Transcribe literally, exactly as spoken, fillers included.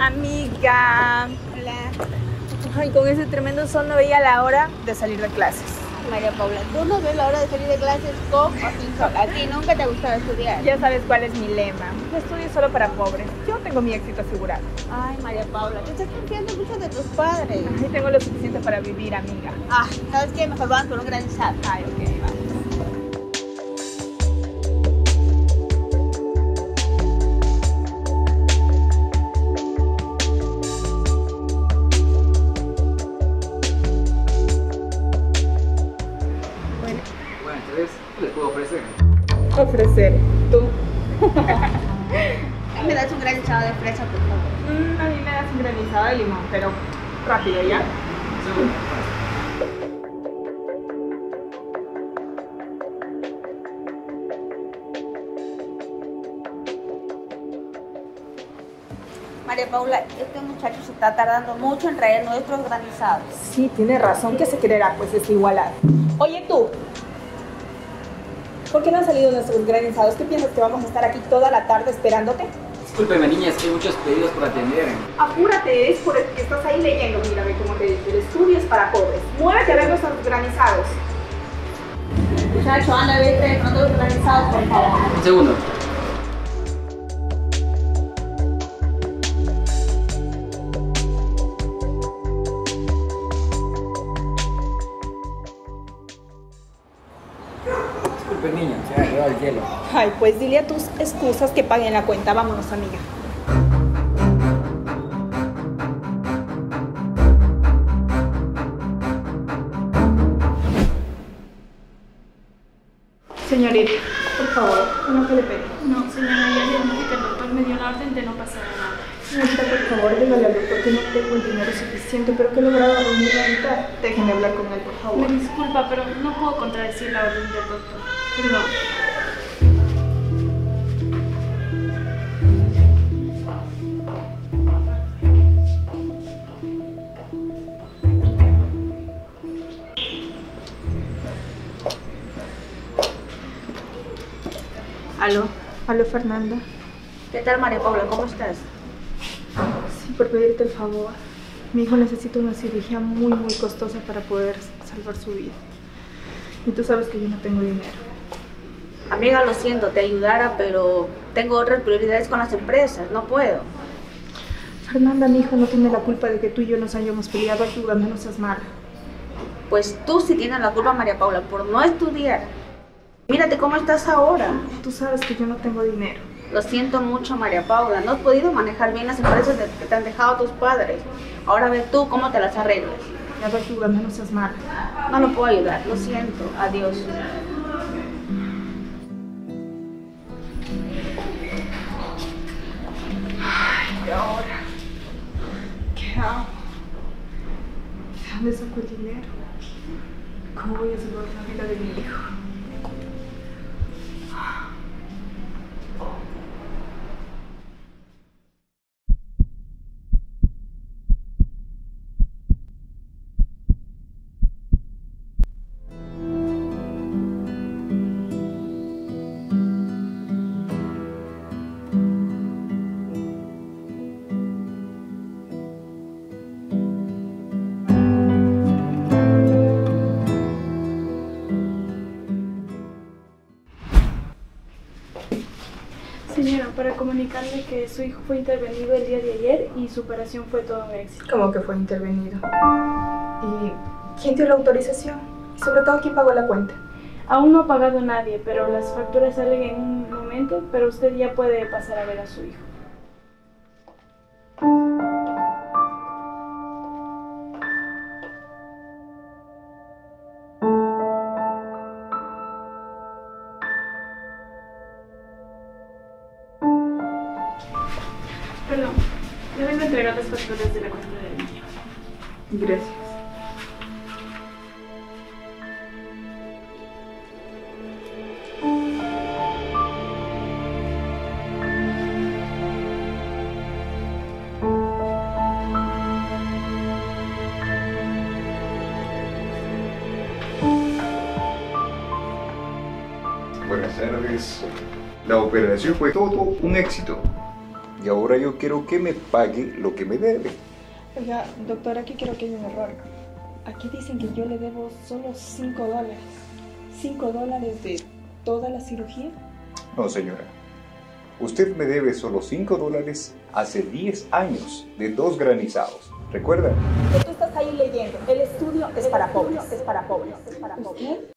Amiga. Hola. Ay, con ese tremendo sol no veía la hora de salir de clases. María Paula, tú no ves la hora de salir de clases con o sin sol. A ti nunca te ha gustado estudiar. Ya sabes cuál es mi lema. Estudio solo para pobres. Yo tengo mi éxito asegurado. Ay, María Paula, te estás confiando mucho de tus padres. Ay, tengo lo suficiente para vivir, amiga. Ah, ¿sabes qué? Mejor vamos con un gran chat. Ay, ok, vale. Ofrecer, tú. ¿Me das un granizado de fresa, por favor? Mm, a mí me das un granizado de limón, pero rápido, ¿ya? Seguro. María Paula, este muchacho se está tardando mucho en traer nuestros granizados. Sí, tiene razón, que se creerá, pues es igualado. Oye, tú. ¿Por qué no han salido nuestros granizados? ¿Qué piensas, que vamos a estar aquí toda la tarde esperándote? Discúlpeme, niña, es que hay muchos pedidos por atender. Apúrate, es por el que estás ahí leyendo. Mírame, como te dije, el estudio es para pobres. Muévete a ver nuestros granizados. Muchacho, anda, vete de pronto los granizados, por favor. Un segundo. Niña, se ha llevado el hielo. Ay, pues dile a tus excusas que paguen la cuenta. Vámonos, amiga. Señorita, por favor, no se le pegue. No, señora, ya le dije que el doctor me dio la orden de no pasar nada. Señorita, por favor, dígale al doctor que no tengo el dinero suficiente, pero que he logrado reunir la mitad. Déjenme hablar con él, por favor. Me disculpa, pero no puedo contradecir la orden del doctor. Perdón. Aló. Aló, Fernanda. ¿Qué tal, María Paula? ¿Cómo estás? Por pedirte el favor, mi hijo necesita una cirugía muy muy costosa para poder salvar su vida. Y tú sabes que yo no tengo dinero. Amiga, lo siento, te ayudara, pero tengo otras prioridades con las empresas, no puedo. Fernanda, mi hijo no tiene la culpa de que tú y yo nos hayamos peleado. Ayúdame, no seas mala. Pues tú sí tienes la culpa, María Paula, por no estudiar. Mírate cómo estás ahora. Tú sabes que yo no tengo dinero. Lo siento mucho, María Paula, no has podido manejar bien las empresas que te han dejado tus padres. Ahora ve tú cómo te las arreglas. Ya te ayudando, no seas mala. No lo puedo ayudar, lo siento. Adiós. Ay, ¿y ahora? ¿Qué hago? ¿De dónde saco el dinero? ¿Cómo voy a salvar la vida de mi hijo? Señora, para comunicarle que su hijo fue intervenido el día de ayer y su operación fue todo un éxito. ¿Cómo que fue intervenido? ¿Y quién dio la autorización? Y sobre todo, ¿quién pagó la cuenta? Aún no ha pagado nadie, pero las facturas salen en un momento, pero usted ya puede pasar a ver a su hijo. Perdón, le vengo a entregar las facturas de la cuenta del niño. Gracias. Buenas tardes. La operación fue todo un éxito. y ahora yo quiero que me pague lo que me debe. Oiga, doctor, aquí creo que hay un error. Aquí dicen que yo le debo solo cinco dólares. ¿cinco dólares de toda la cirugía? No, señora. Usted me debe solo cinco dólares hace diez años de dos granizados. ¿Recuerda? Tú estás ahí leyendo. El estudio es para pobres. Es para pobres. Es para pobres.